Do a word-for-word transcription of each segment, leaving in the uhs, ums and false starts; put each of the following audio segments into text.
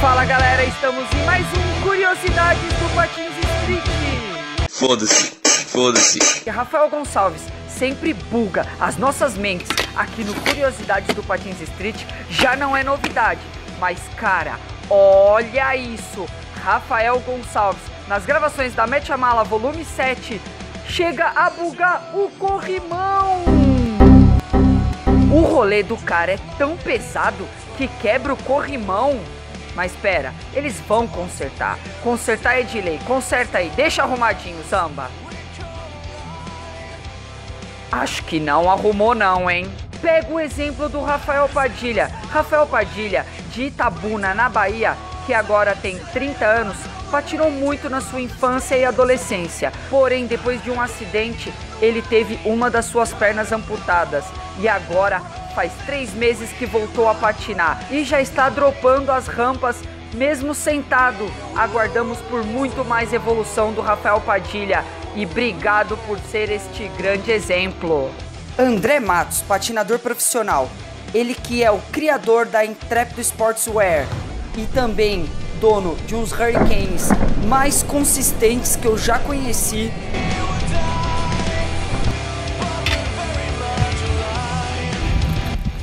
Fala galera, estamos em mais um Curiosidades do Patins Street. Foda-se, foda-se. Rafael Gonçalves sempre buga as nossas mentes aqui no Curiosidades do Patins Street. Já não é novidade, mas cara, olha isso. Rafael Gonçalves, nas gravações da Mete a Mala, volume sete, chega a bugar o corrimão. O rolê do cara é tão pesado que quebra o corrimão. Mas pera, eles vão consertar. Consertar é de lei, conserta aí, deixa arrumadinho, samba. Acho que não arrumou não, hein? Pega o exemplo do Rafael Padilha. Rafael Padilha, de Itabuna, na Bahia, que agora tem trinta anos, patinou muito na sua infância e adolescência. Porém, depois de um acidente, ele teve uma das suas pernas amputadas. E agora faz três meses que voltou a patinar e já está dropando as rampas mesmo sentado. Aguardamos por muito mais evolução do Rafael Padilha e obrigado por ser este grande exemplo. André Matos, patinador profissional, ele que é o criador da Intrépido Sportswear e também dono de uns Hurricanes mais consistentes que eu já conheci.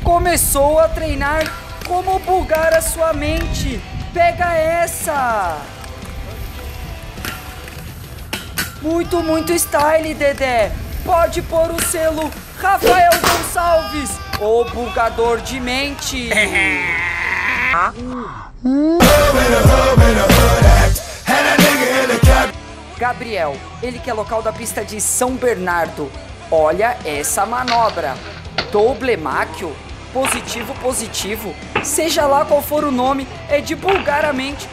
Começou a treinar como bugar a sua mente. Pega essa! Muito, muito style, Dedé. Pode pôr o selo Rafael Gonçalves, o bugador de mente. Gabriel, ele que é local da pista de São Bernardo. Olha essa manobra. Doblemáquio. Positivo, positivo, seja lá qual for o nome, é de bulgar a mente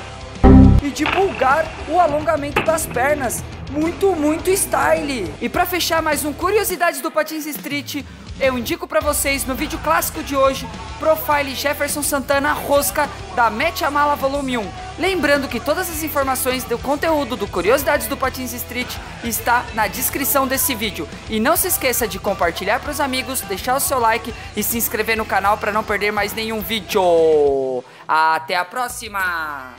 e de bulgar o alongamento das pernas. Muito, muito style! E pra fechar mais um Curiosidades do Patins Street, eu indico pra vocês no vídeo clássico de hoje, Profile Jefferson Santana Rosca da Mete a Mala Volume um. Lembrando que todas as informações do conteúdo do Curiosidades do Patins Street está na descrição desse vídeo. E não se esqueça de compartilhar pros amigos, deixar o seu like e se inscrever no canal pra não perder mais nenhum vídeo. Até a próxima!